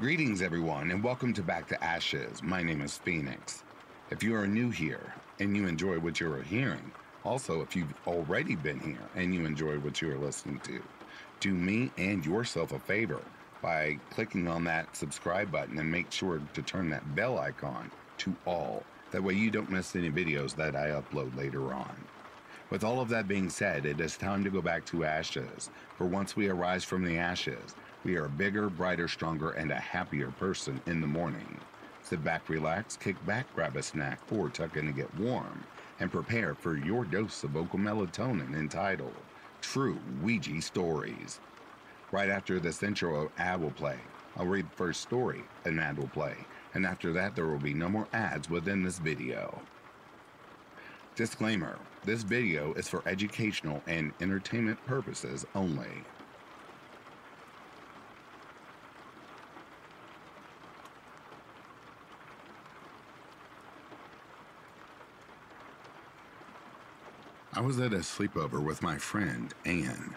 Greetings everyone and welcome to Back to Ashes. My name is Phoenix. If you are new here and you enjoy what you are hearing, also if you've already been here and you enjoy what you are listening to, do me and yourself a favor by clicking on that subscribe button and make sure to turn that bell icon to all. That way you don't miss any videos that I upload later on. With all of that being said, it is time to go back to ashes, for once we arise from the ashes, we are a bigger, brighter, stronger, and a happier person in the morning. Sit back, relax, kick back, grab a snack, or tuck in to get warm, and prepare for your dose of vocal melatonin entitled, True Ouija Stories. Right after this intro, ad will play. I'll read the first story, an ad will play, and after that there will be no more ads within this video. Disclaimer, this video is for educational and entertainment purposes only. I was at a sleepover with my friend, Anne.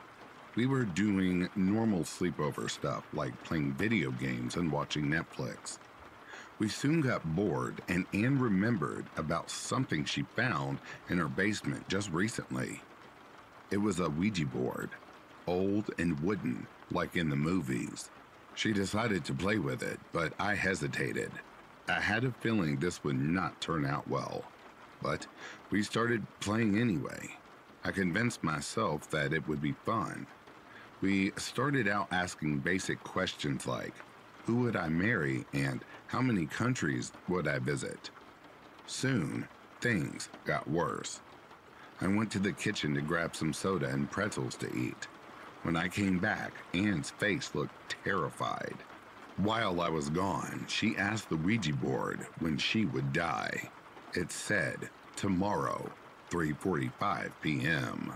We were doing normal sleepover stuff like playing video games and watching Netflix. We soon got bored and Anne remembered about something she found in her basement just recently. It was a Ouija board, old and wooden, like in the movies. She decided to play with it, but I hesitated. I had a feeling this would not turn out well. But we started playing anyway. I convinced myself that it would be fun. We started out asking basic questions like, who would I marry and how many countries would I visit? Soon, things got worse. I went to the kitchen to grab some soda and pretzels to eat. When I came back, Anne's face looked terrified. While I was gone, she asked the Ouija board when she would die. It said, tomorrow, 3:45 p.m.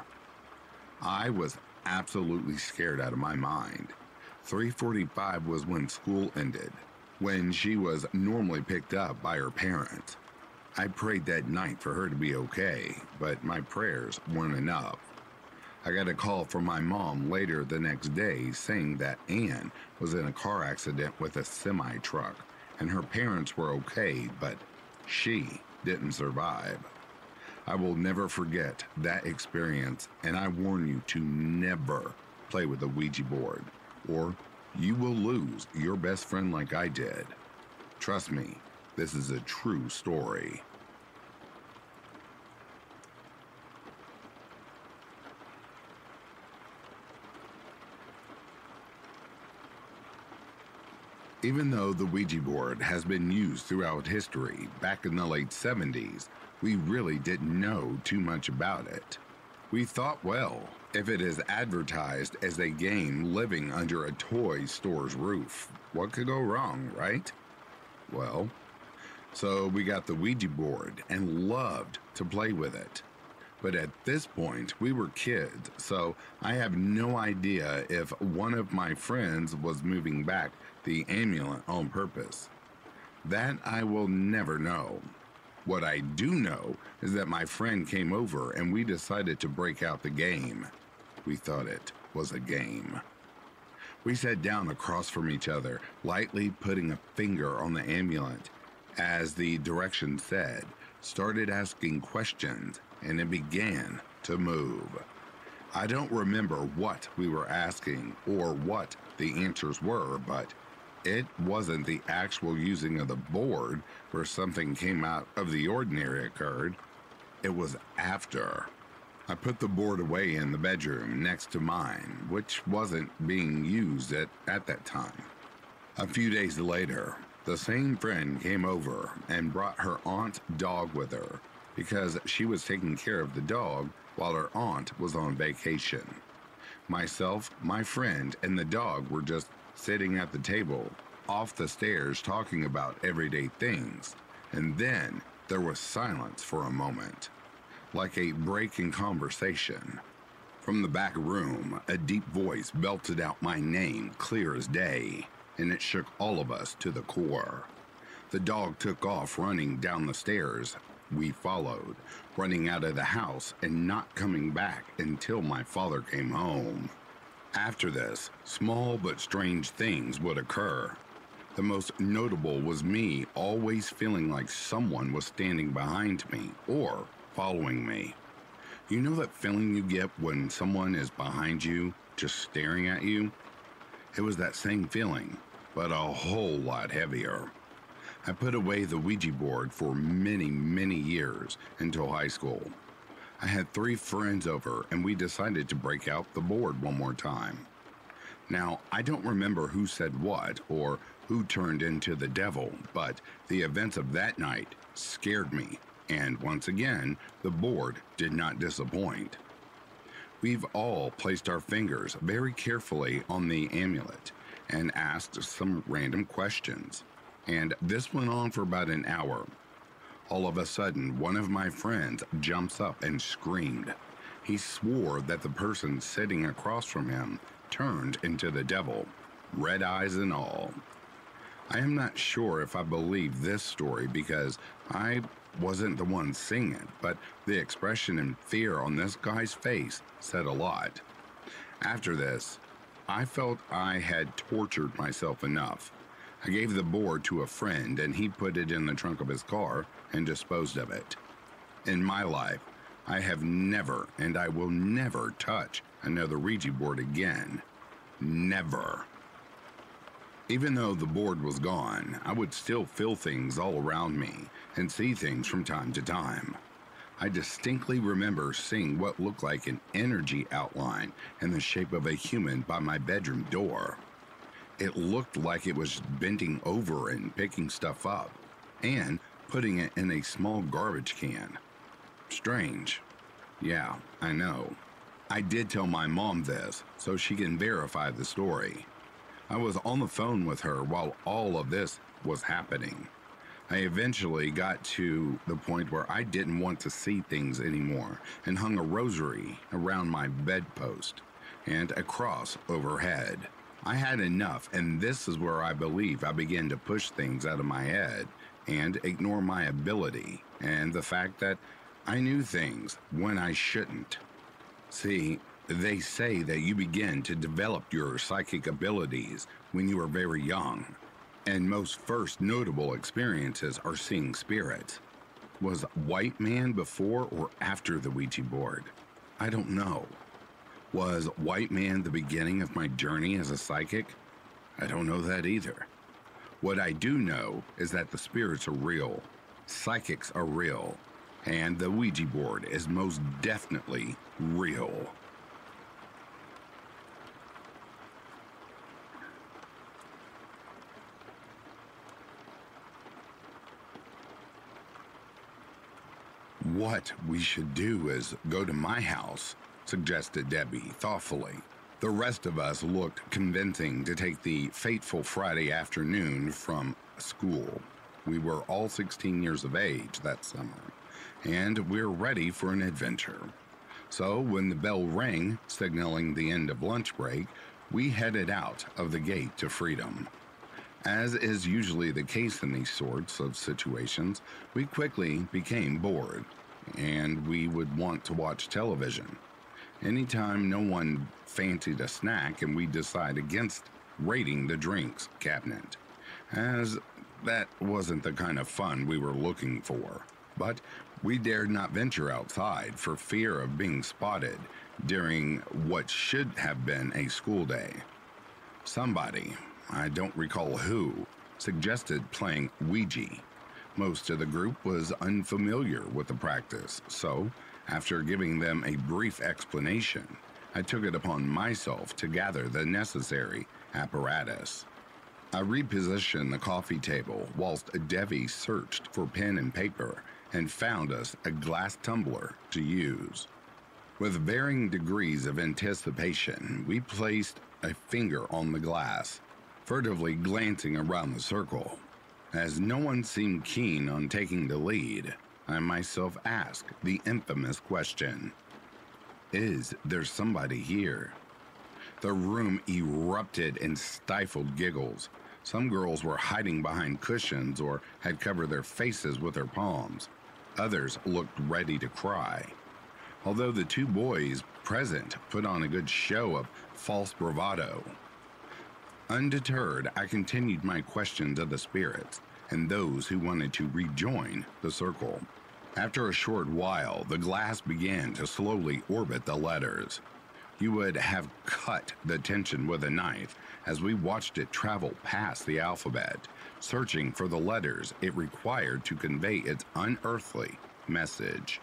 I was absolutely scared out of my mind. 3:45 was when school ended, when she was normally picked up by her parents. I prayed that night for her to be okay, but my prayers weren't enough. I got a call from my mom later the next day saying that Anne was in a car accident with a semi-truck and her parents were okay, but she didn't survive. I will never forget that experience, and I warn you to never play with a Ouija board, or you will lose your best friend like I did. Trust me, this is a true story. Even though the Ouija board has been used throughout history, back in the late 70s, we really didn't know too much about it. We thought, well, if it is advertised as a game living under a toy store's roof, what could go wrong, right? Well, so we got the Ouija board and loved to play with it. But at this point, we were kids, so I have no idea if one of my friends was moving back the amulet on purpose. That I will never know. What I do know is that my friend came over and we decided to break out the game. We thought it was a game. We sat down across from each other, lightly putting a finger on the amulet, as the direction said, started asking questions, and it began to move. I don't remember what we were asking or what the answers were, but it wasn't the actual using of the board where something came out of the ordinary occurred. It was after. I put the board away in the bedroom next to mine, which wasn't being used at that time. A few days later, the same friend came over and brought her aunt's dog with her because she was taking care of the dog while her aunt was on vacation. Myself, my friend, and the dog were just sitting at the table, off the stairs, talking about everyday things. And then there was silence for a moment, like a break in conversation. From the back room, a deep voice belted out my name clear as day, and it shook all of us to the core. The dog took off running down the stairs. We followed, running out of the house and not coming back until my father came home. After this, small but strange things would occur. The most notable was me always feeling like someone was standing behind me or following me. You know that feeling you get when someone is behind you, just staring at you? It was that same feeling, but a whole lot heavier. I put away the Ouija board for many, many years until high school. I had 3 friends over and we decided to break out the board one more time. Now, I don't remember who said what or who turned into the devil, but the events of that night scared me. And once again, the board did not disappoint. We've all placed our fingers very carefully on the amulet and asked some random questions. And this went on for about an hour. All of a sudden, one of my friends jumps up and screamed. He swore that the person sitting across from him turned into the devil, red eyes and all. I am not sure if I believe this story because I wasn't the one seeing it, but the expression in fear on this guy's face said a lot. After this, I felt I had tortured myself enough. I gave the board to a friend and he put it in the trunk of his car and disposed of it. In my life, I have never and I will never touch another Ouija board again. Never. Even though the board was gone, I would still feel things all around me and see things from time to time. I distinctly remember seeing what looked like an energy outline in the shape of a human by my bedroom door. It looked like it was bending over and picking stuff up and putting it in a small garbage can. Strange. Yeah, I know. I did tell my mom this so she can verify the story. I was on the phone with her while all of this was happening. I eventually got to the point where I didn't want to see things anymore and hung a rosary around my bedpost and a cross overhead. I had enough, and this is where I believe I began to push things out of my head and ignore my ability and the fact that I knew things when I shouldn't. See, they say that you begin to develop your psychic abilities when you are very young, and most first notable experiences are seeing spirits. Was white man before or after the Ouija board? I don't know. Was white man the beginning of my journey as a psychic? I don't know that either. What I do know is that the spirits are real, psychics are real, and the Ouija board is most definitely real. What we should do is go to my house, suggested Debbie thoughtfully. The rest of us looked convincing to take the fateful Friday afternoon from school. We were all 16 years of age that summer, and we're ready for an adventure. So when the bell rang, signaling the end of lunch break, we headed out of the gate to freedom. As is usually the case in these sorts of situations, we quickly became bored, and we would want to watch television. Anytime no one fancied a snack and we decide against raiding the drinks cabinet, as that wasn't the kind of fun we were looking for. But we dared not venture outside for fear of being spotted during what should have been a school day. Somebody, I don't recall who, suggested playing Ouija. Most of the group was unfamiliar with the practice, so after giving them a brief explanation, I took it upon myself to gather the necessary apparatus. I repositioned the coffee table whilst Debbie searched for pen and paper and found us a glass tumbler to use. With varying degrees of anticipation, we placed a finger on the glass, furtively glancing around the circle. As no one seemed keen on taking the lead, I myself ask the infamous question, "Is there somebody here?" The room erupted in stifled giggles. Some girls were hiding behind cushions or had covered their faces with their palms. Others looked ready to cry. Although the 2 boys present put on a good show of false bravado, Undeterred, I continued my questions of the spirits and those who wanted to rejoin the circle. After a short while, the glass began to slowly orbit the letters. You would have cut the tension with a knife as we watched it travel past the alphabet, searching for the letters it required to convey its unearthly message.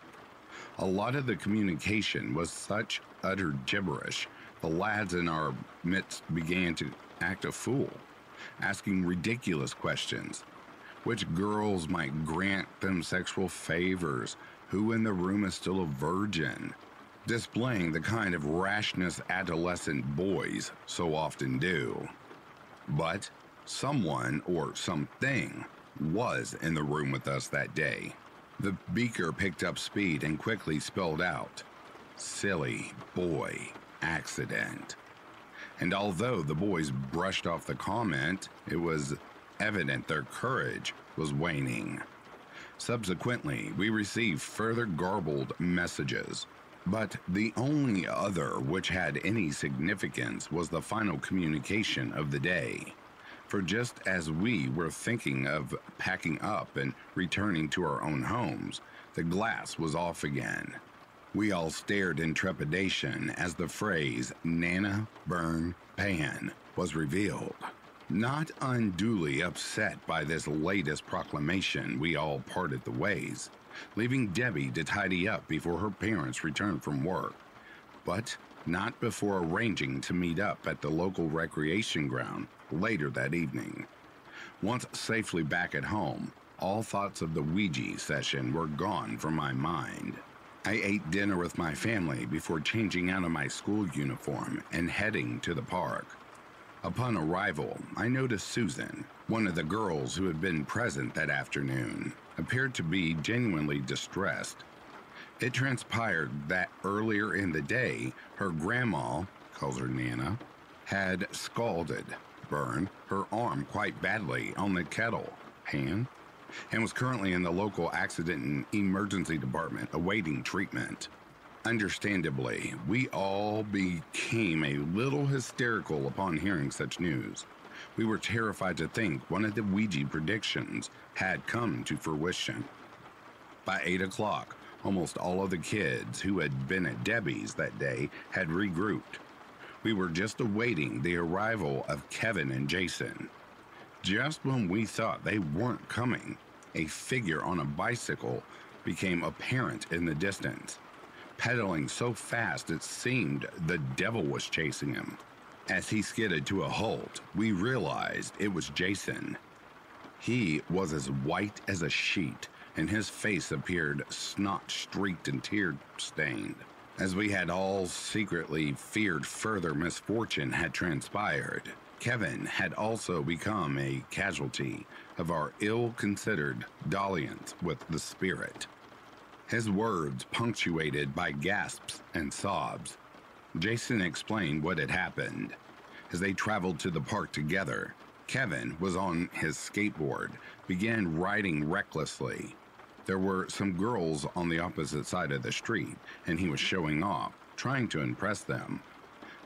A lot of the communication was such utter gibberish, the lads in our midst began to act a fool, asking ridiculous questions. Which girls might grant them sexual favors? Who in the room is still a virgin? Displaying the kind of rashness adolescent boys so often do. But someone or something was in the room with us that day. The beaker picked up speed and quickly spelled out, "Silly boy accident." And although the boys brushed off the comment, it was evident their courage was waning. Subsequently, we received further garbled messages, but the only other which had any significance was the final communication of the day. For just as we were thinking of packing up and returning to our own homes, the glass was off again. We all stared in trepidation as the phrase "Nana Burn Pan" was revealed. Not unduly upset by this latest proclamation, we all parted the ways, leaving Debbie to tidy up before her parents returned from work, but not before arranging to meet up at the local recreation ground later that evening. Once safely back at home, all thoughts of the Ouija session were gone from my mind. I ate dinner with my family before changing out of my school uniform and heading to the park. Upon arrival, I noticed Susan, one of the girls who had been present that afternoon, appeared to be genuinely distressed. It transpired that earlier in the day, her grandma, calls her Nana, had burned her arm quite badly on the kettle pan, and was currently in the local accident and emergency department awaiting treatment. Understandably, we all became a little hysterical upon hearing such news. We were terrified to think one of the Ouija predictions had come to fruition. By 8 o'clock, almost all of the kids who had been at Debbie's that day had regrouped. We were just awaiting the arrival of Kevin and Jason. Just when we thought they weren't coming, a figure on a bicycle became apparent in the distance, pedaling so fast it seemed the devil was chasing him. As he skidded to a halt, we realized it was Jason. He was as white as a sheet, and his face appeared snot-streaked and tear-stained. As we had all secretly feared further misfortune had transpired, Kevin had also become a casualty of our ill-considered dalliance with the spirit. His words punctuated by gasps and sobs. Jason explained what had happened. As they traveled to the park together, Kevin was on his skateboard, began riding recklessly. There were some girls on the opposite side of the street, and he was showing off, trying to impress them.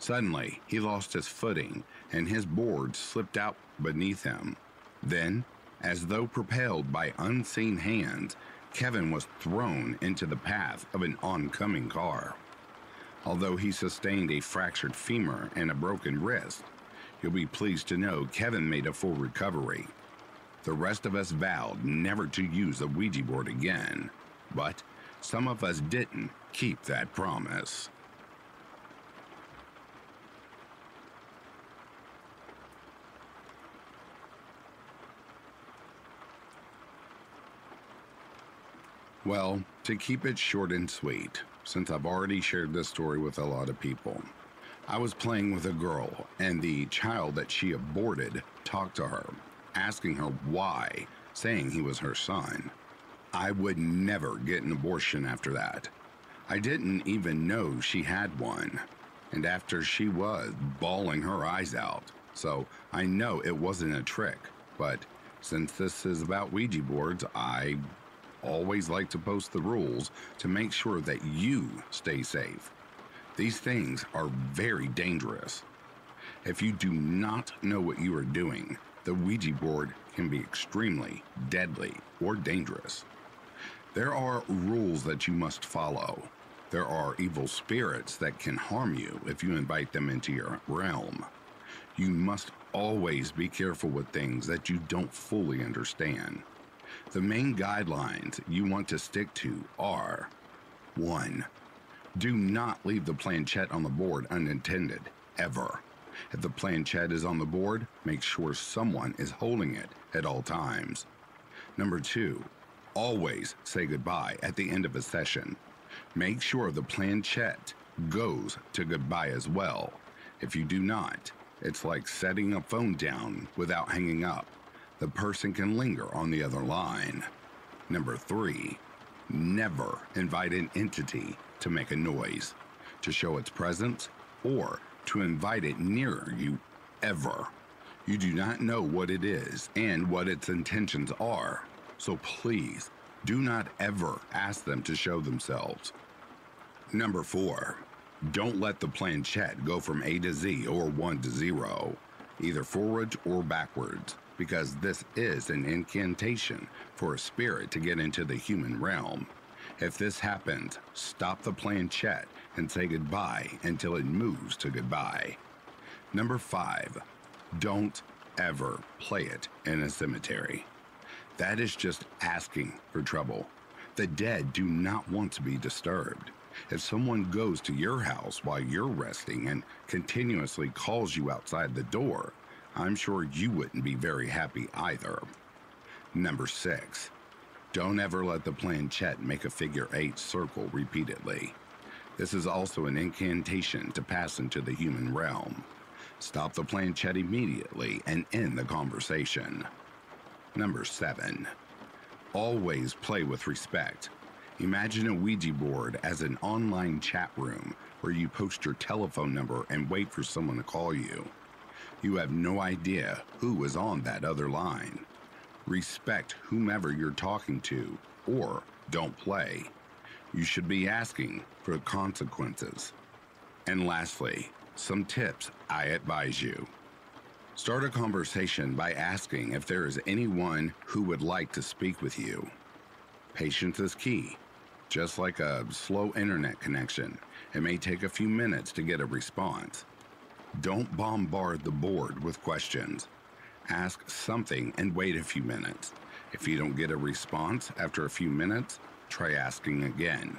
Suddenly, he lost his footing, and his board slipped out beneath him. Then, as though propelled by unseen hands, Kevin was thrown into the path of an oncoming car. Although he sustained a fractured femur and a broken wrist, you'll be pleased to know Kevin made a full recovery. The rest of us vowed never to use the Ouija board again, but some of us didn't keep that promise. Well, to keep it short and sweet, since I've already shared this story with a lot of people, I was playing with a girl, and the child that she aborted talked to her, asking her why, saying he was her son. I would never get an abortion after that. I didn't even know she had one, and after she was bawling her eyes out, so I know it wasn't a trick, but since this is about Ouija boards, I always like to post the rules to make sure that you stay safe. These things are very dangerous. If you do not know what you are doing, the Ouija board can be extremely deadly or dangerous. There are rules that you must follow. There are evil spirits that can harm you if you invite them into your realm. You must always be careful with things that you don't fully understand. The main guidelines you want to stick to are: 1. Do not leave the planchette on the board unattended, ever. If the planchette is on the board, make sure someone is holding it at all times. Number 2. Always say goodbye at the end of a session. Make sure the planchette goes to goodbye as well. If you do not, it's like setting a phone down without hanging up. The person can linger on the other line. Number 3, never invite an entity to make a noise, to show its presence, or to invite it nearer you ever. You do not know what it is and what its intentions are, so please do not ever ask them to show themselves. Number 4, don't let the planchette go from A to Z or 1 to 0, either forwards or backwards, because this is an incantation for a spirit to get into the human realm. If this happens, stop the planchette and say goodbye until it moves to goodbye. Number 5, don't ever play it in a cemetery. That is just asking for trouble. The dead do not want to be disturbed. If someone goes to your house while you're resting and continuously calls you outside the door, I'm sure you wouldn't be very happy either. Number 6, don't ever let the planchette make a figure 8 circle repeatedly. This is also an incantation to pass into the human realm. Stop the planchette immediately and end the conversation. Number 7, always play with respect. Imagine a Ouija board as an online chat room where you post your telephone number and wait for someone to call you. You have no idea who is on that other line. Respect whomever you're talking to, or don't play. You should be asking for consequences. And lastly, some tips I advise you. Start a conversation by asking if there is anyone who would like to speak with you. Patience is key. Just like a slow internet connection, it may take a few minutes to get a response. Don't bombard the board with questions. Ask something and wait a few minutes. If you don't get a response after a few minutes, try asking again.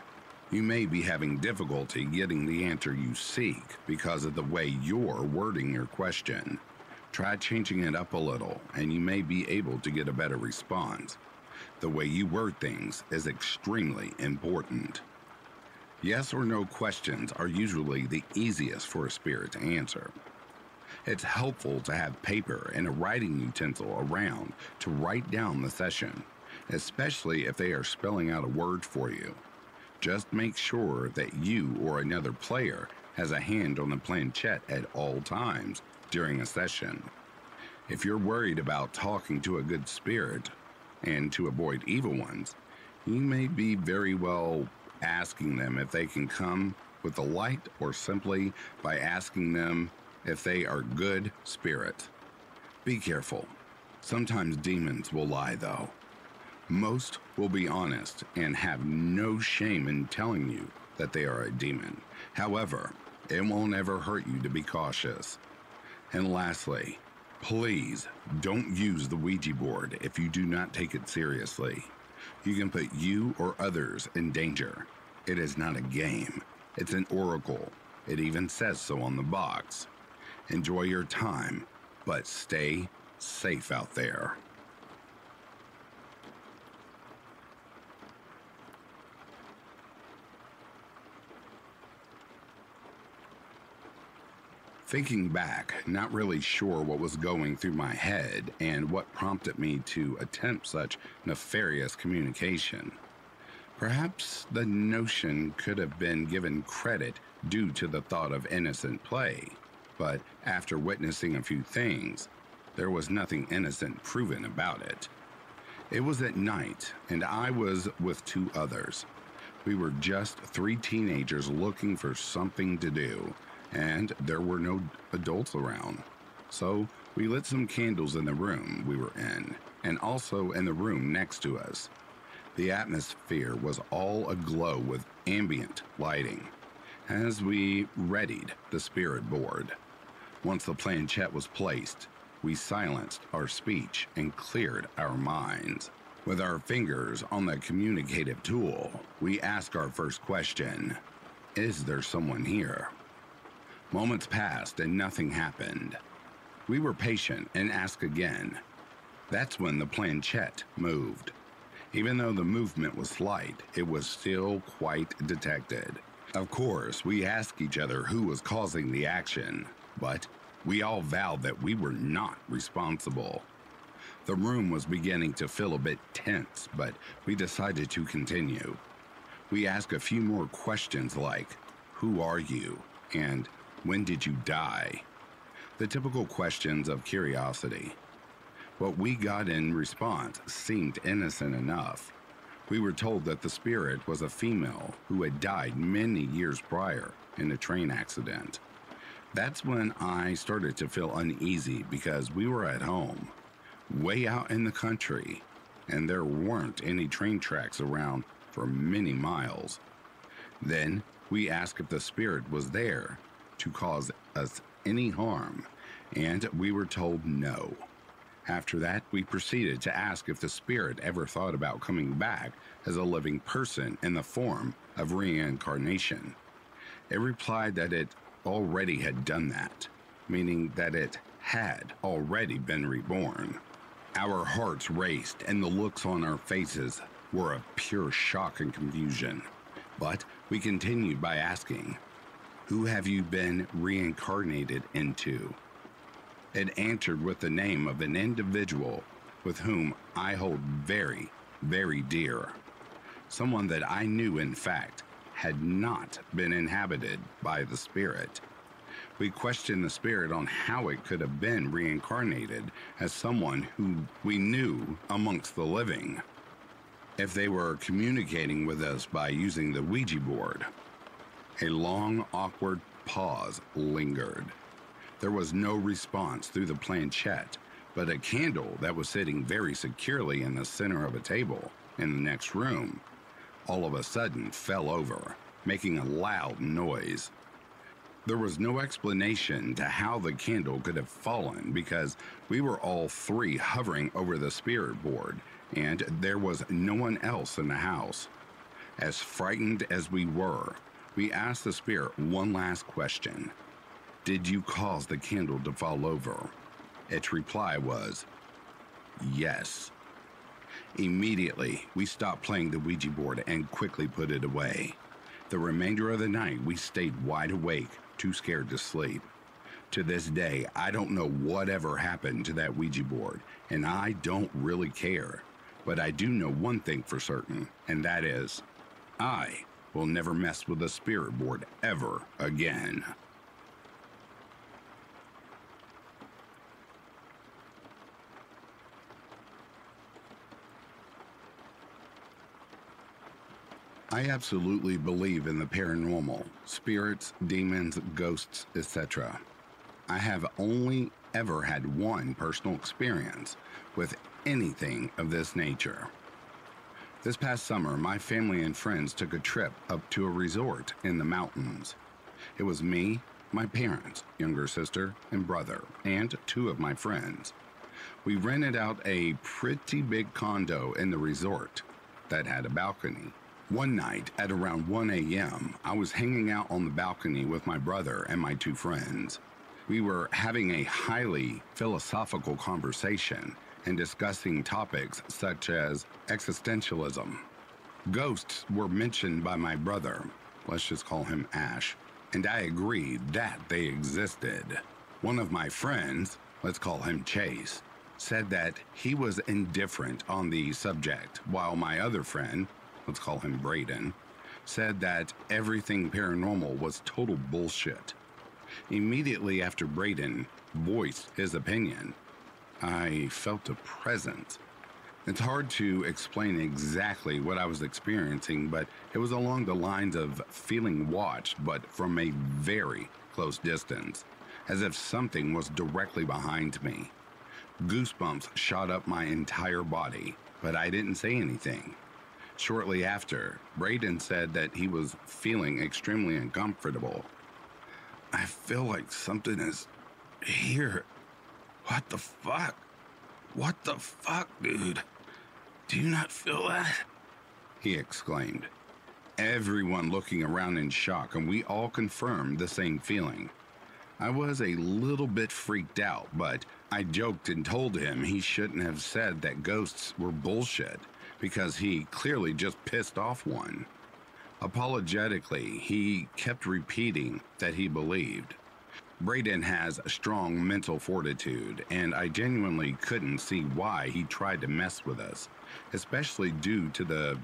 You may be having difficulty getting the answer you seek because of the way you're wording your question. Try changing it up a little, and you may be able to get a better response. The way you word things is extremely important. Yes or no questions are usually the easiest for a spirit to answer. It's helpful to have paper and a writing utensil around to write down the session, especially if they are spelling out a word for you. Just make sure that you or another player has a hand on the planchette at all times during a session. If you're worried about talking to a good spirit and to avoid evil ones, you may be very well asking them if they can come with the light, or simply by asking them if they are good spirits. Be careful. Sometimes demons will lie, though. Most will be honest and have no shame in telling you that they are a demon. However, it won't ever hurt you to be cautious. And lastly, please don't use the Ouija board if you do not take it seriously. You can put you or others in danger. It is not a game. It's an oracle. It even says so on the box. Enjoy your time, but stay safe out there. Thinking back, not really sure what was going through my head and what prompted me to attempt such nefarious communication. Perhaps the notion could have been given credit due to the thought of innocent play, but after witnessing a few things, there was nothing innocent proven about it. It was at night, and I was with 2 others. We were just 3 teenagers looking for something to do, and there were no adults around. So we lit some candles in the room we were in, and also in the room next to us. The atmosphere was all aglow with ambient lighting as we readied the spirit board. Once the planchette was placed, we silenced our speech and cleared our minds. With our fingers on the communicative tool, we asked our first question, "Is there someone here?" Moments passed and nothing happened. We were patient and asked again. That's when the planchette moved. Even though the movement was slight, it was still quite detected. Of course, we asked each other who was causing the action, but we all vowed that we were not responsible. The room was beginning to feel a bit tense, but we decided to continue. We asked a few more questions like, "Who are you?" and "When did you die?" The typical questions of curiosity. What we got in response seemed innocent enough. We were told that the spirit was a female who had died many years prior in a train accident. That's when I started to feel uneasy because we were at home, way out in the country, and there weren't any train tracks around for many miles. Then we asked if the spirit was there to cause us any harm, and we were told no. After that, we proceeded to ask if the spirit ever thought about coming back as a living person in the form of reincarnation. It replied that it already had done that, meaning that it had already been reborn. Our hearts raced, and the looks on our faces were of pure shock and confusion. But we continued by asking, "Who have you been reincarnated into?" It answered with the name of an individual with whom I hold very, very dear. Someone that I knew, in fact, had not been inhabited by the spirit. We questioned the spirit on how it could have been reincarnated as someone who we knew amongst the living, if they were communicating with us by using the Ouija board. A long, awkward pause lingered. There was no response through the planchette, but a candle that was sitting very securely in the center of a table in the next room all of a sudden fell over, making a loud noise. There was no explanation to how the candle could have fallen because we were all three hovering over the spirit board and there was no one else in the house. As frightened as we were, we asked the spirit one last question. "Did you cause the candle to fall over?" Its reply was, "Yes." Immediately, we stopped playing the Ouija board and quickly put it away. The remainder of the night, we stayed wide awake, too scared to sleep. To this day, I don't know whatever happened to that Ouija board, and I don't really care. But I do know one thing for certain, and that is, I will never mess with a spirit board ever again. I absolutely believe in the paranormal, spirits, demons, ghosts, etc. I have only ever had one personal experience with anything of this nature. This past summer, my family and friends took a trip up to a resort in the mountains. It was me, my parents, younger sister and brother, and two of my friends. We rented out a pretty big condo in the resort that had a balcony. One night, at around 1 a.m., I was hanging out on the balcony with my brother and my two friends. We were having a highly philosophical conversation and discussing topics such as existentialism. Ghosts were mentioned by my brother, let's just call him Ash, and I agreed that they existed. One of my friends, let's call him Chase, said that he was indifferent on the subject, while my other friend, let's call him Braden, said that everything paranormal was total bullshit. Immediately after Braden voiced his opinion, I felt a presence. It's hard to explain exactly what I was experiencing, but it was along the lines of feeling watched, but from a very close distance, as if something was directly behind me. Goosebumps shot up my entire body, but I didn't say anything. Shortly after, Braden said that he was feeling extremely uncomfortable. I feel like something is here. What the fuck? What the fuck, dude? Do you not feel that? He exclaimed. Everyone looking around in shock, and we all confirmed the same feeling. I was a little bit freaked out, but I joked and told him he shouldn't have said that ghosts were bullshit, because he clearly just pissed off one. Apologetically, he kept repeating that he believed. Braden has strong mental fortitude, and I genuinely couldn't see why he tried to mess with us, especially due to the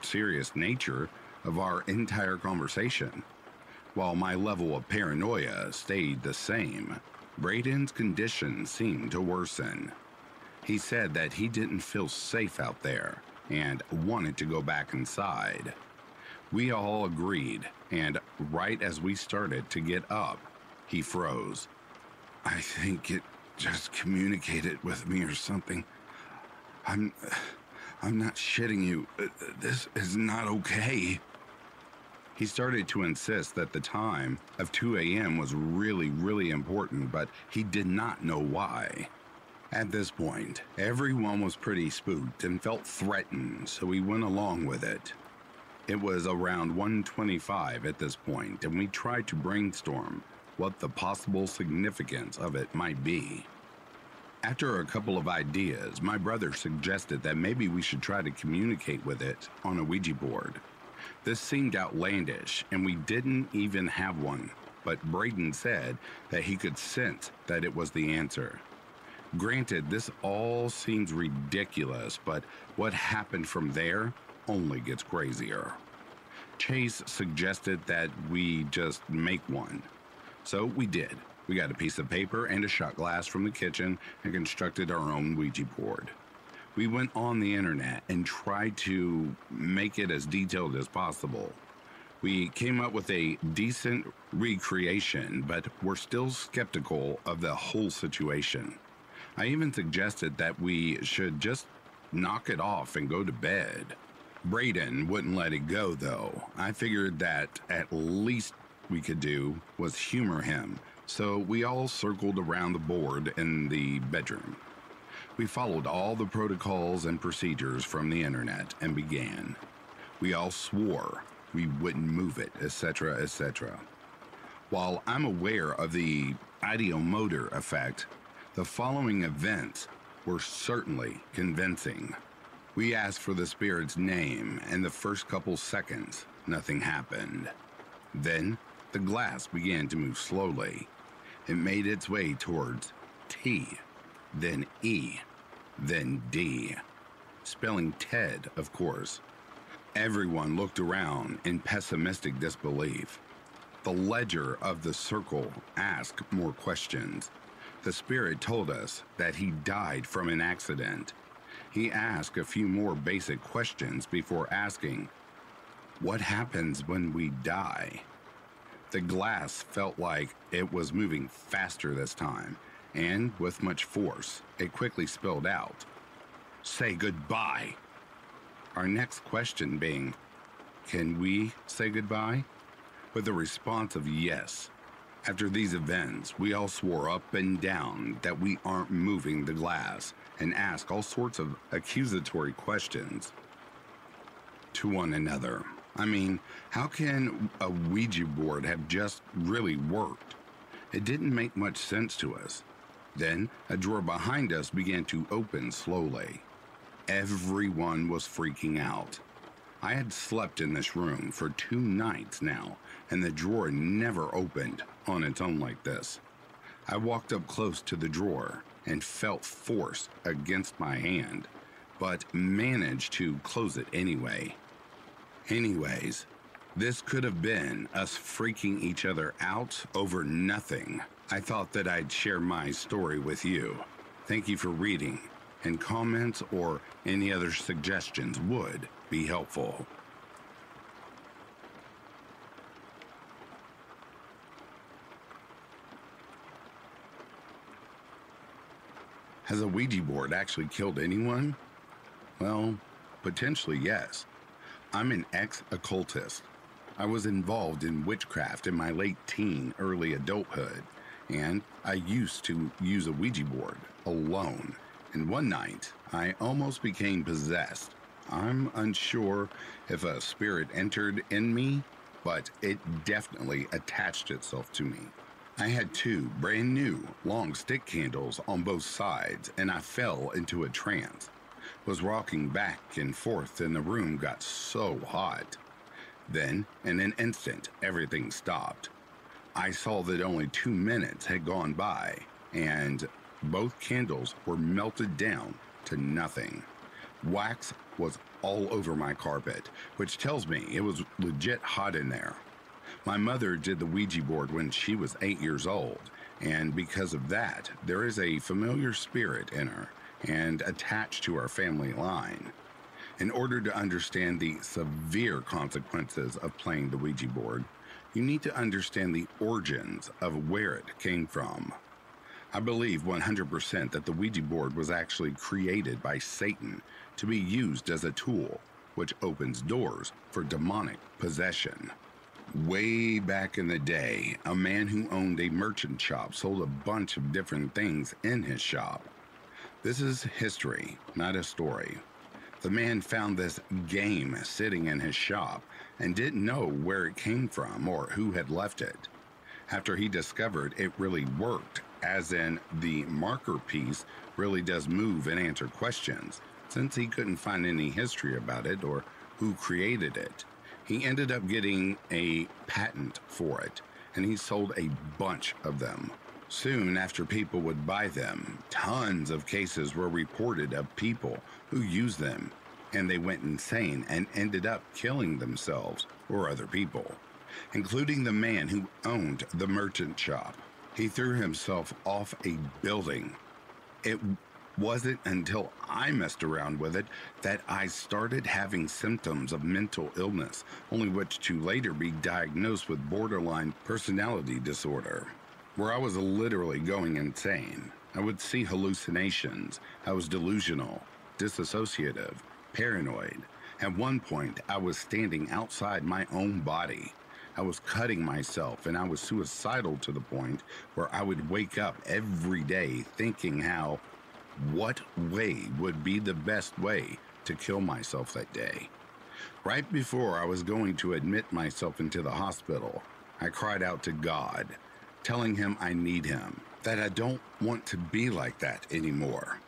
serious nature of our entire conversation. While my level of paranoia stayed the same, Braden's condition seemed to worsen. He said that he didn't feel safe out there and wanted to go back inside. We all agreed, and right as we started to get up, he froze. I think it just communicated with me or something. I'm not shitting you. This is not okay. He started to insist that the time of 2 a.m. was really important, but he did not know why. At this point, everyone was pretty spooked and felt threatened, so we went along with it. It was around 1:25 at this point, and we tried to brainstorm what the possible significance of it might be. After a couple of ideas, my brother suggested that maybe we should try to communicate with it on a Ouija board. This seemed outlandish, and we didn't even have one, but Braden said that he could sense that it was the answer. Granted, this all seems ridiculous, but what happened from there only gets crazier. Chase suggested that we just make one. So we did. We got a piece of paper and a shot glass from the kitchen and constructed our own Ouija board. We went on the internet and tried to make it as detailed as possible. We came up with a decent recreation, but we're still skeptical of the whole situation. I even suggested that we should just knock it off and go to bed. Braden wouldn't let it go, though. I figured that at least we could do was humor him, so we all circled around the board in the bedroom. We followed all the protocols and procedures from the internet and began. We all swore we wouldn't move it, etc., etc. While I'm aware of the ideomotor effect, the following events were certainly convincing. We asked for the spirit's name, and the first couple seconds, nothing happened. Then, the glass began to move slowly. It made its way towards T, then E, then D, spelling Ted, of course. Everyone looked around in pessimistic disbelief. The ledger of the circle asked more questions. The spirit told us that he died from an accident. He asked a few more basic questions before asking, "What happens when we die?" The glass felt like it was moving faster this time, and with much force, it quickly spilled out, "Say goodbye." Our next question being, "Can we say goodbye?" With a response of yes. After these events, we all swore up and down that we aren't moving the glass and asked all sorts of accusatory questions to one another. I mean, how can a Ouija board have just really worked? It didn't make much sense to us. Then, a drawer behind us began to open slowly. Everyone was freaking out. I had slept in this room for 2 nights now, and the drawer never opened on its own like this. I walked up close to the drawer and felt force against my hand, but managed to close it anyway. Anyways, this could have been us freaking each other out over nothing. I thought that I'd share my story with you. Thank you for reading, and comments or any other suggestions would be helpful. Has a Ouija board actually killed anyone? Well, potentially yes. I'm an ex-occultist. I was involved in witchcraft in my late teen, early adulthood, and I used to use a Ouija board alone. And one night, I almost became possessed. I'm unsure if a spirit entered in me, but it definitely attached itself to me. I had two brand new long stick candles on both sides, and I fell into a trance. Was rocking back and forth, and the room got so hot. Then, in an instant, everything stopped. I saw that only 2 minutes had gone by, and both candles were melted down to nothing. Wax was all over my carpet, which tells me it was legit hot in there. My mother did the Ouija board when she was 8 years old, and because of that, there is a familiar spirit in her and attached to our family line. In order to understand the severe consequences of playing the Ouija board, you need to understand the origins of where it came from. I believe 100% that the Ouija board was actually created by Satan to be used as a tool, which opens doors for demonic possession. Way back in the day, a man who owned a merchant shop sold a bunch of different things in his shop. This is history, not a story. The man found this game sitting in his shop and didn't know where it came from or who had left it. After he discovered it really worked, as in the marker piece really does move and answer questions, since he couldn't find any history about it or who created it, he ended up getting a patent for it, and he sold a bunch of them. Soon after people would buy them, tons of cases were reported of people who used them, and they went insane and ended up killing themselves or other people, including the man who owned the merchant shop. He threw himself off a building. It wasn't until I messed around with it that I started having symptoms of mental illness, only which to later be diagnosed with borderline personality disorder, where I was literally going insane. I would see hallucinations. I was delusional, disassociative, paranoid. At one point, I was standing outside my own body. I was cutting myself, and I was suicidal to the point where I would wake up every day thinking what way would be the best way to kill myself that day. Right before I was going to admit myself into the hospital, I cried out to God, telling him I need him, that I don't want to be like that anymore.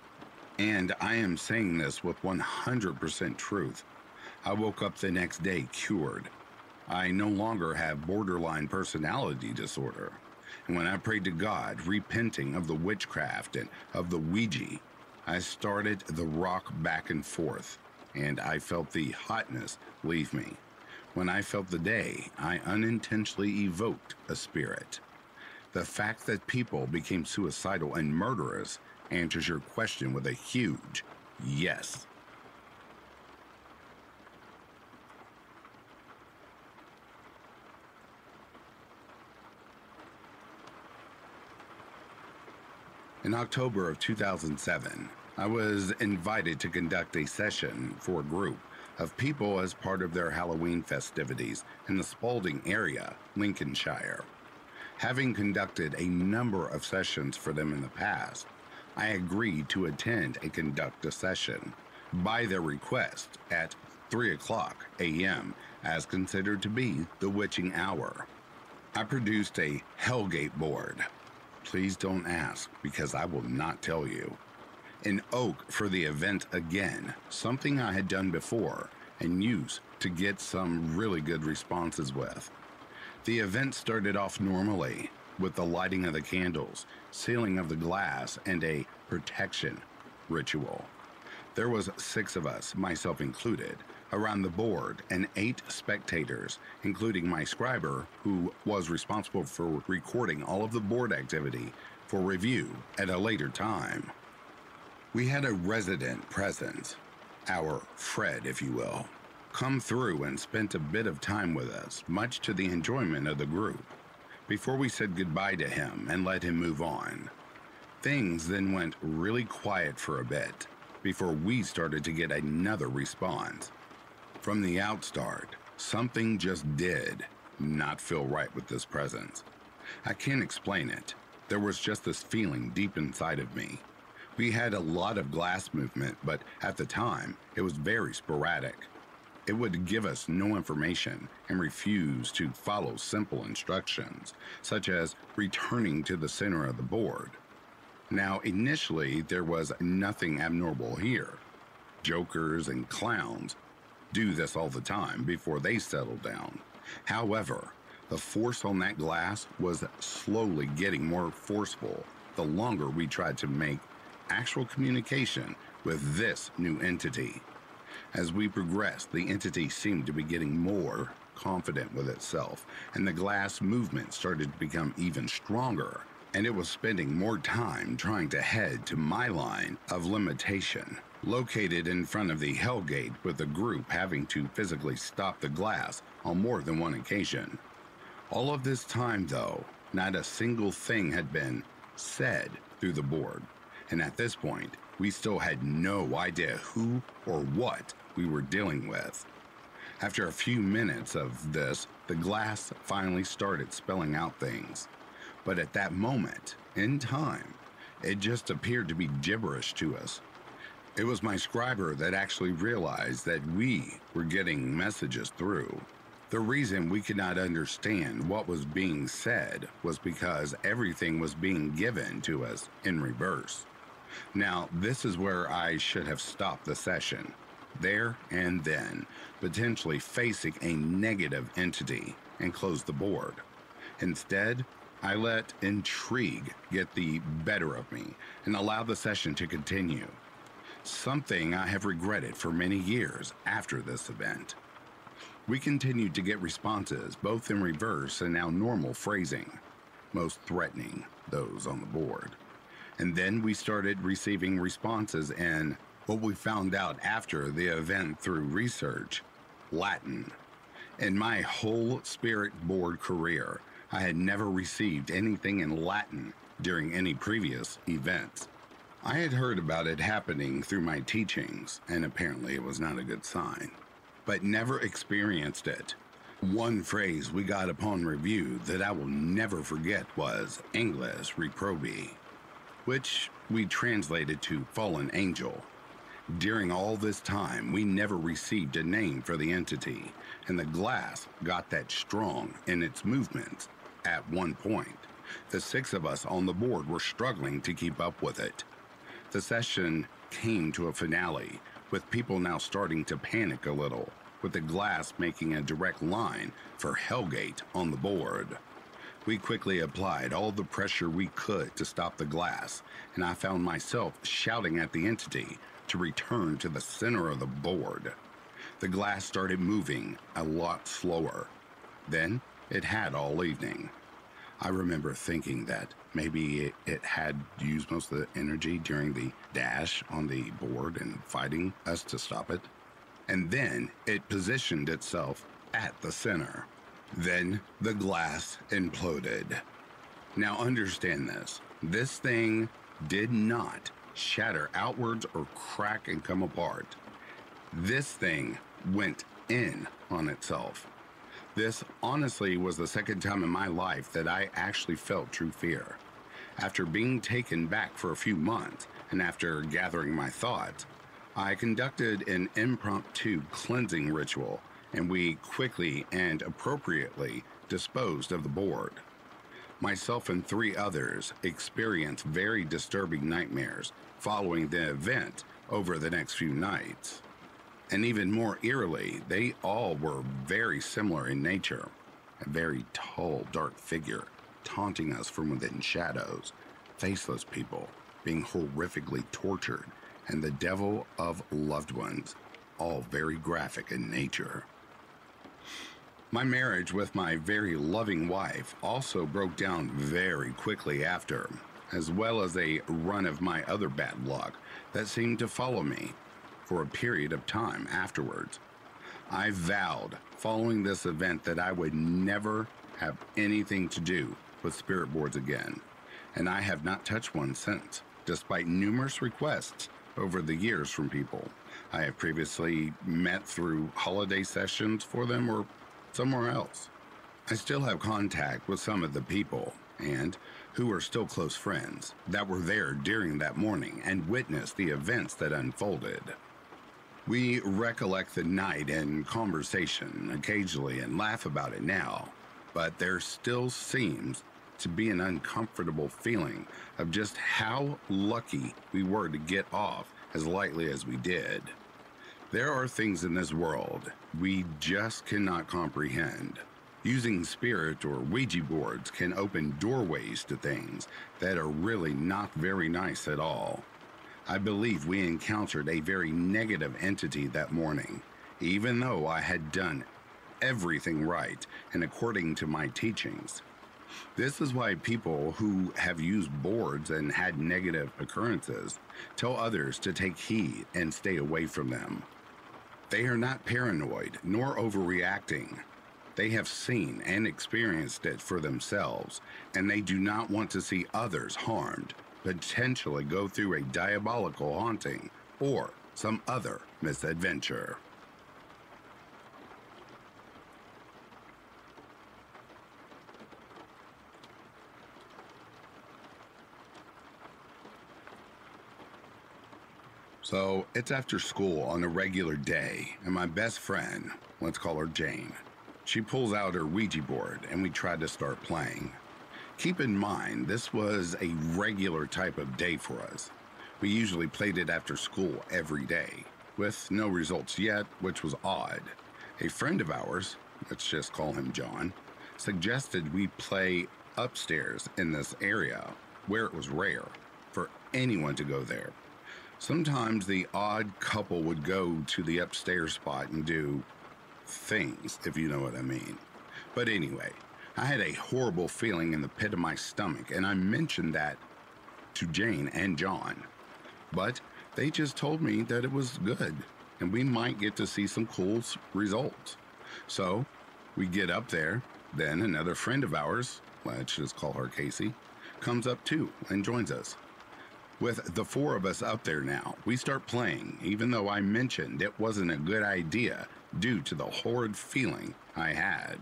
And I am saying this with 100% truth. I woke up the next day cured. I no longer have borderline personality disorder. And when I prayed to God, repenting of the witchcraft and of the Ouija, I started the rock back and forth, and I felt the hotness leave me. When I felt the day, I unintentionally evoked a spirit. The fact that people became suicidal and murderous answers your question with a huge yes. In October of 2007, I was invited to conduct a session for a group of people as part of their Halloween festivities in the Spalding area, Lincolnshire. Having conducted a number of sessions for them in the past, I agreed to attend and conduct a session by their request at 3:00 a.m. as considered to be the witching hour. I produced a Hellgate board. Please don't ask, because I will not tell you. An oak for the event again, something I had done before and used to get some really good responses with. The event started off normally with the lighting of the candles, sealing of the glass, and a protection ritual. There was 6 of us, myself included, around the board and 8 spectators, including my scriber, who was responsible for recording all of the board activity for review at a later time. We had a resident present, our Fred, if you will, come through and spent a bit of time with us, much to the enjoyment of the group, before we said goodbye to him and let him move on. Things then went really quiet for a bit before we started to get another response. From the outstart, something just did not feel right with this presence. I can't explain it. There was just this feeling deep inside of me. We had a lot of glass movement, but at the time, it was very sporadic. It would give us no information and refuse to follow simple instructions, such as returning to the center of the board. Now, initially, there was nothing abnormal here. Jokers and clowns do this all the time before they settle down. However, the force on that glass was slowly getting more forceful the longer we tried to make actual communication with this new entity. As we progressed, the entity seemed to be getting more confident with itself, and the glass movement started to become even stronger, and it was spending more time trying to head to my line of limitation, located in front of the Hellgate, with the group having to physically stop the glass on more than one occasion. All of this time, though, not a single thing had been said through the board, and at this point, we still had no idea who or what we were dealing with. After a few minutes of this, the glass finally started spelling out things. But at that moment, in time, it just appeared to be gibberish to us. It was my scriber that actually realized that we were getting messages through. The reason we could not understand what was being said was because everything was being given to us in reverse. Now, this is where I should have stopped the session, there and then, potentially facing a negative entity, and closed the board. Instead, I let intrigue get the better of me and allowed the session to continue, something I have regretted for many years after this event. We continued to get responses, both in reverse and now normal phrasing, most threatening those on the board. And then we started receiving responses in what we found out after the event through research, Latin. In my whole spirit board career, I had never received anything in Latin during any previous events. I had heard about it happening through my teachings, and apparently it was not a good sign, but never experienced it. One phrase we got upon review that I will never forget was Angles reprobi, which we translated to fallen angel. During all this time, we never received a name for the entity, and the glass got that strong in its movements. At one point, the six of us on the board were struggling to keep up with it. The session came to a finale, with people now starting to panic a little, with the glass making a direct line for Hellgate on the board. We quickly applied all the pressure we could to stop the glass, and I found myself shouting at the entity to return to the center of the board. The glass started moving a lot slower. Then it had all evening. I remember thinking that maybe it had used most of the energy during the dash on the board and fighting us to stop it. And then it positioned itself at the center. Then the glass imploded. Now understand this. This thing did not shatter outwards or crack and come apart. This thing went in on itself. This honestly was the second time in my life that I actually felt true fear. After being taken back for a few months and after gathering my thoughts, I conducted an impromptu cleansing ritual, and we quickly and appropriately disposed of the board. Myself and three others experienced very disturbing nightmares following the event over the next few nights. And even more eerily, they all were very similar in nature. A very tall, dark figure taunting us from within shadows, faceless people being horrifically tortured, and the devil of loved ones, all very graphic in nature. My marriage with my very loving wife also broke down very quickly after, as well as a run of my other bad luck that seemed to follow me for a period of time afterwards. I vowed following this event that I would never have anything to do with spirit boards again, and I have not touched one since, despite numerous requests over the years from people. I have previously met through holiday sessions for them or somewhere else. I still have contact with some of the people, and who are still close friends, that were there during that morning and witnessed the events that unfolded. We recollect the night in conversation occasionally and laugh about it now, but there still seems to be an uncomfortable feeling of just how lucky we were to get off as lightly as we did. There are things in this world we just cannot comprehend. Using spirit or Ouija boards can open doorways to things that are really not very nice at all. I believe we encountered a very negative entity that morning, even though I had done everything right and according to my teachings. This is why people who have used boards and had negative occurrences tell others to take heed and stay away from them. They are not paranoid nor overreacting. They have seen and experienced it for themselves, and they do not want to see others harmed, potentially go through a diabolical haunting or some other misadventure. So it's after school on a regular day, and my best friend, let's call her Jane, she pulls out her Ouija board and we try to start playing. Keep in mind, this was a regular type of day for us. We usually played it after school every day, with no results yet, which was odd. A friend of ours, let's just call him John, suggested we play upstairs in this area where it was rare for anyone to go there. Sometimes the odd couple would go to the upstairs spot and do things, if you know what I mean. But anyway, I had a horrible feeling in the pit of my stomach, and I mentioned that to Jane and John. But they just told me that it was good, and we might get to see some cool results. So we get up there, then another friend of ours, let's just call her Casey, comes up too and joins us. With the four of us up there now, we start playing, even though I mentioned it wasn't a good idea due to the horrid feeling I had.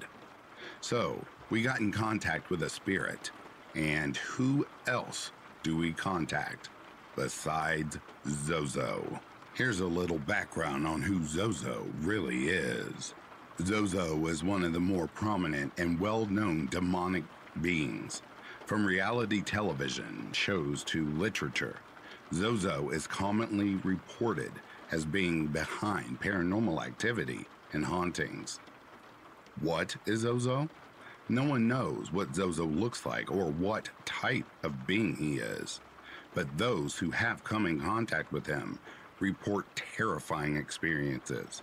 So we got in contact with a spirit, and who else do we contact besides Zozo? Here's a little background on who Zozo really is. Zozo is one of the more prominent and well-known demonic beings. From reality television shows to literature, Zozo is commonly reported as being behind paranormal activity and hauntings. What is Zozo? No one knows what Zozo looks like or what type of being he is, but those who have come in contact with him report terrifying experiences,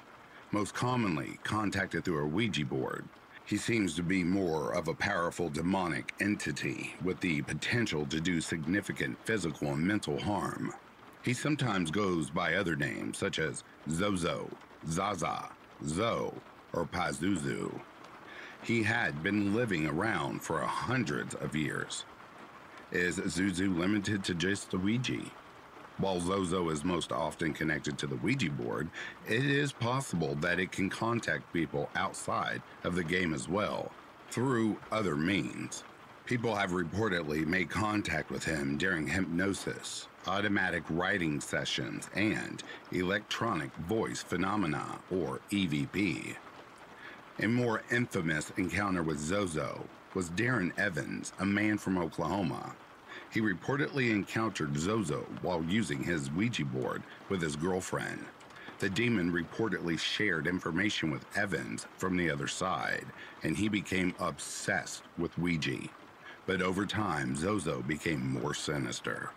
most commonly contacted through a Ouija board. He seems to be more of a powerful demonic entity with the potential to do significant physical and mental harm. He sometimes goes by other names such as Zozo, Zaza, Zo, or Pazuzu. He had been living around for hundreds of years. Is Zuzu limited to just the Ouija? While Zozo is most often connected to the Ouija board, it is possible that it can contact people outside of the game as well, through other means. People have reportedly made contact with him during hypnosis, automatic writing sessions, and electronic voice phenomena, or EVP. A more infamous encounter with Zozo was Darren Evans, a man from Oklahoma. He reportedly encountered Zozo while using his Ouija board with his girlfriend. The demon reportedly shared information with Evans from the other side, and he became obsessed with Ouija. But over time, Zozo became more sinister.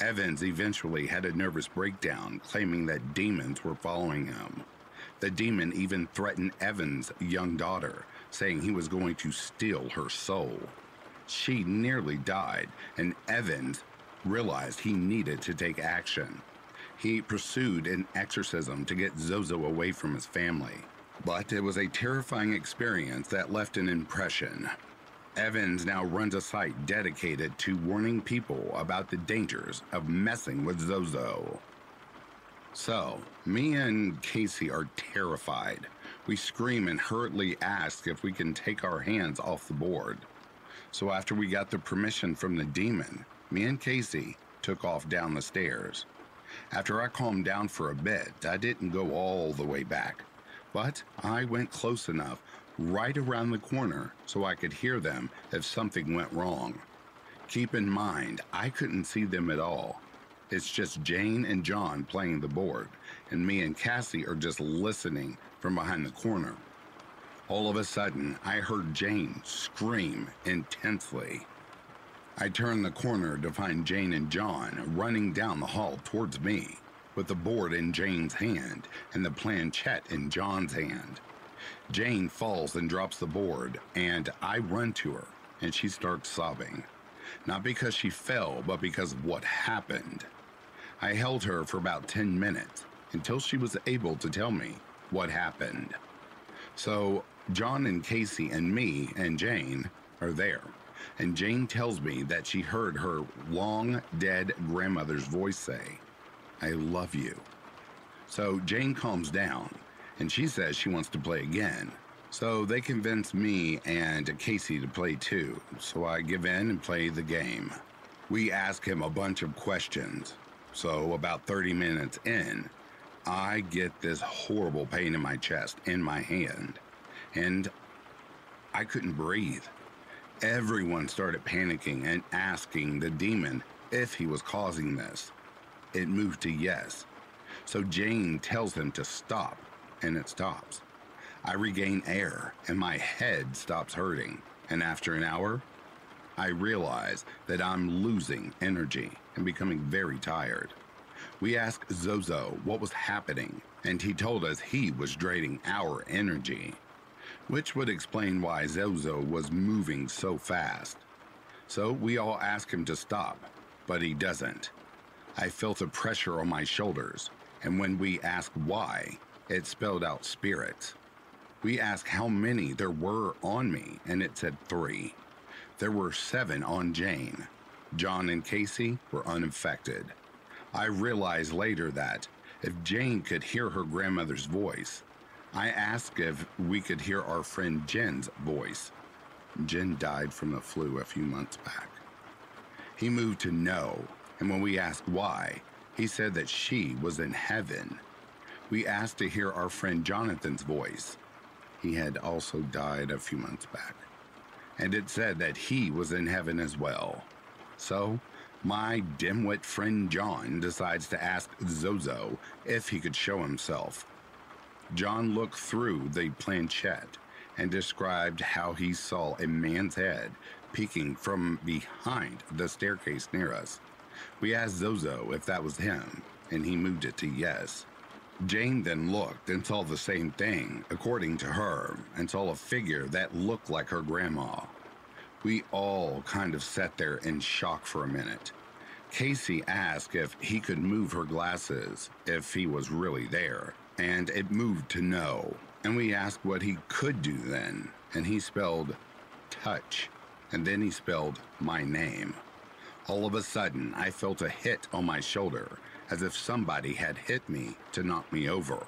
Evans eventually had a nervous breakdown, claiming that demons were following him. The demon even threatened Evans' young daughter, saying he was going to steal her soul. She nearly died, and Evans realized he needed to take action. He pursued an exorcism to get Zozo away from his family, but it was a terrifying experience that left an impression. Evans now runs a site dedicated to warning people about the dangers of messing with Zozo. So, me and Casey are terrified. We scream and hurriedly ask if we can take our hands off the board. So after we got the permission from the demon, me and Casey took off down the stairs. After I calmed down for a bit, I didn't go all the way back, but I went close enough right around the corner so I could hear them if something went wrong. Keep in mind, I couldn't see them at all. It's just Jane and John playing the board, and me and Cassie are just listening from behind the corner. All of a sudden, I heard Jane scream intensely. I turned the corner to find Jane and John running down the hall towards me, with the board in Jane's hand and the planchette in John's hand. Jane falls and drops the board, and I run to her, and she starts sobbing. Not because she fell, but because of what happened. I held her for about 10 minutes, until she was able to tell me what happened. So, John and Casey and me and Jane are there. And Jane tells me that she heard her long-dead grandmother's voice say, "I love you." So Jane calms down, and she says she wants to play again. So they convince me and Casey to play too, so I give in and play the game. We ask him a bunch of questions. So about 30 minutes in, I get this horrible pain in my chest, in my hand, and I couldn't breathe. Everyone started panicking and asking the demon if he was causing this. It moved to yes. So Jane tells him to stop, and it stops. I regain air, and my head stops hurting. And after an hour, I realize that I'm losing energy and becoming very tired. We asked Zozo what was happening, and he told us he was draining our energy, which would explain why Zozo was moving so fast. So we all ask him to stop, but he doesn't. I felt the pressure on my shoulders, and when we asked why, it spelled out spirits. We asked how many there were on me, and it said 3. There were 7 on Jane. John and Casey were unaffected. I realized later that if Jane could hear her grandmother's voice, I asked if we could hear our friend Jen's voice. Jen died from the flu a few months back. He moved to no, and when we asked why, he said that she was in heaven. We asked to hear our friend Jonathan's voice. He had also died a few months back, and it said that he was in heaven as well. So, my dimwit friend John decides to ask Zozo if he could show himself. John looked through the planchette and described how he saw a man's head peeking from behind the staircase near us. We asked Zozo if that was him, and he moved it to yes. Jane then looked and saw the same thing, according to her, and saw a figure that looked like her grandma. We all kind of sat there in shock for a minute. Casey asked if he could move her glasses, if he was really there. And it moved to no, and we asked what he could do then, and he spelled touch, and then he spelled my name. All of a sudden, I felt a hit on my shoulder, as if somebody had hit me to knock me over.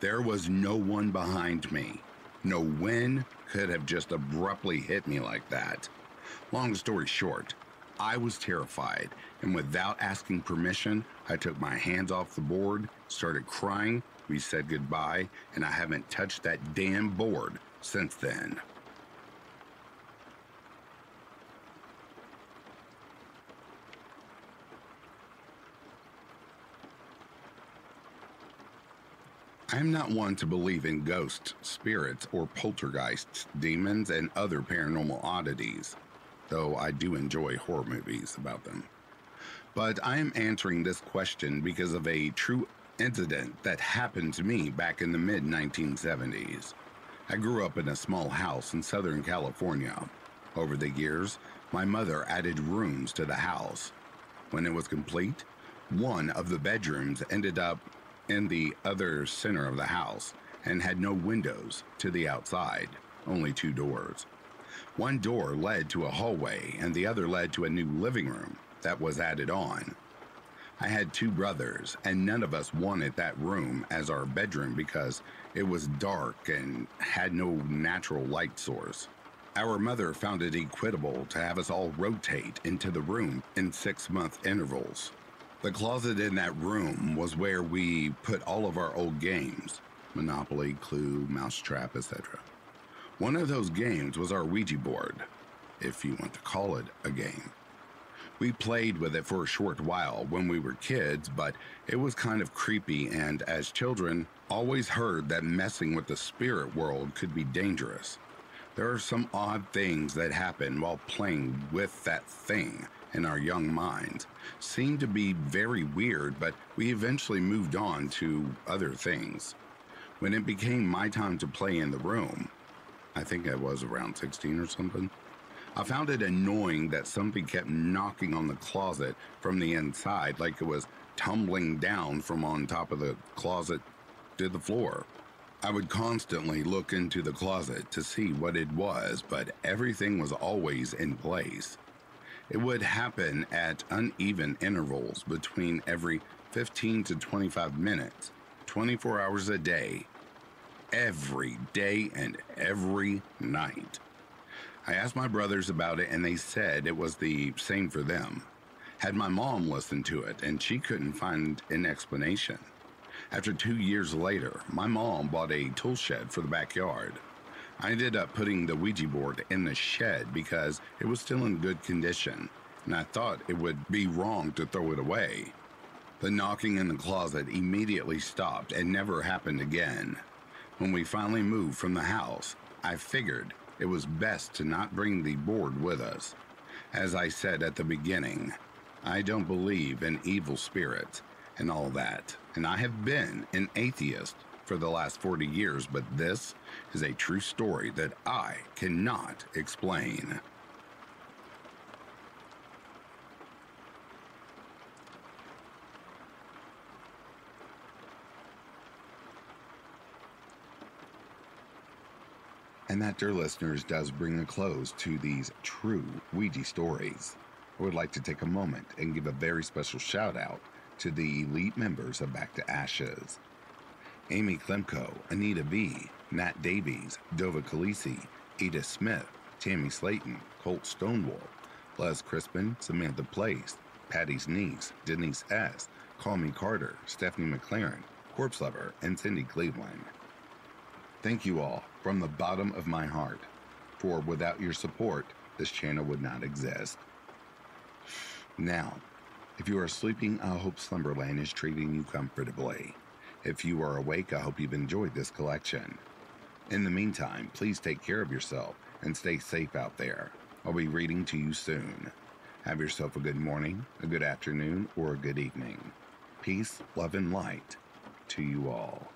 There was no one behind me. No wind could have just abruptly hit me like that. Long story short, I was terrified, and without asking permission, I took my hands off the board, started crying. We said goodbye, and I haven't touched that damn board since then. I'm not one to believe in ghosts, spirits, or poltergeists, demons, and other paranormal oddities, though I do enjoy horror movies about them. But I am answering this question because of a true incident that happened to me back in the mid-1970s. I grew up in a small house in Southern California. Over the years, my mother added rooms to the house. When it was complete, one of the bedrooms ended up in the other center of the house and had no windows to the outside, only 2 doors. One door led to a hallway and the other led to a new living room that was added on. I had two brothers, and none of us wanted that room as our bedroom because it was dark and had no natural light source. Our mother found it equitable to have us all rotate into the room in 6-month intervals. The closet in that room was where we put all of our old games, Monopoly, Clue, Mousetrap, etc. One of those games was our Ouija board, if you want to call it a game. We played with it for a short while when we were kids, but it was kind of creepy and, as children, always heard that messing with the spirit world could be dangerous. There are some odd things that happen while playing with that thing in our young minds. Seemed to be very weird, but we eventually moved on to other things. When it became my time to play in the room, I think I was around 16 or something, I found it annoying that something kept knocking on the closet from the inside, like it was tumbling down from on top of the closet to the floor. I would constantly look into the closet to see what it was, but everything was always in place. It would happen at uneven intervals between every 15 to 25 minutes, 24 hours a day, every day and every night. I asked my brothers about it and they said it was the same for them. Had my mom listened to it and she couldn't find an explanation. After 2 years later, my mom bought a tool shed for the backyard. I ended up putting the Ouija board in the shed because it was still in good condition and I thought it would be wrong to throw it away. The knocking in the closet immediately stopped and never happened again. When we finally moved from the house, I figured it was best to not bring the board with us. As I said at the beginning, I don't believe in evil spirits and all that, and I have been an atheist for the last 40 years, but this is a true story that I cannot explain. And that, dear listeners, does bring a close to these true Ouija stories. I would like to take a moment and give a very special shout out to the elite members of Back to Ashes. Amy Klemko, Anita V, Nat Davies, Dova Khaleesi, Edith Smith, Tammy Slayton, Colt Stonewall, Les Crispin, Samantha Place, Patty's Niece, Denise S, Call Me Carter, Stephanie McLaren, Corpse Lover, and Cindy Cleveland. Thank you all from the bottom of my heart, for without your support, this channel would not exist. Now, if you are sleeping, I hope Slumberland is treating you comfortably. If you are awake, I hope you've enjoyed this collection. In the meantime, please take care of yourself and stay safe out there. I'll be reading to you soon. Have yourself a good morning, a good afternoon, or a good evening. Peace, love, and light to you all.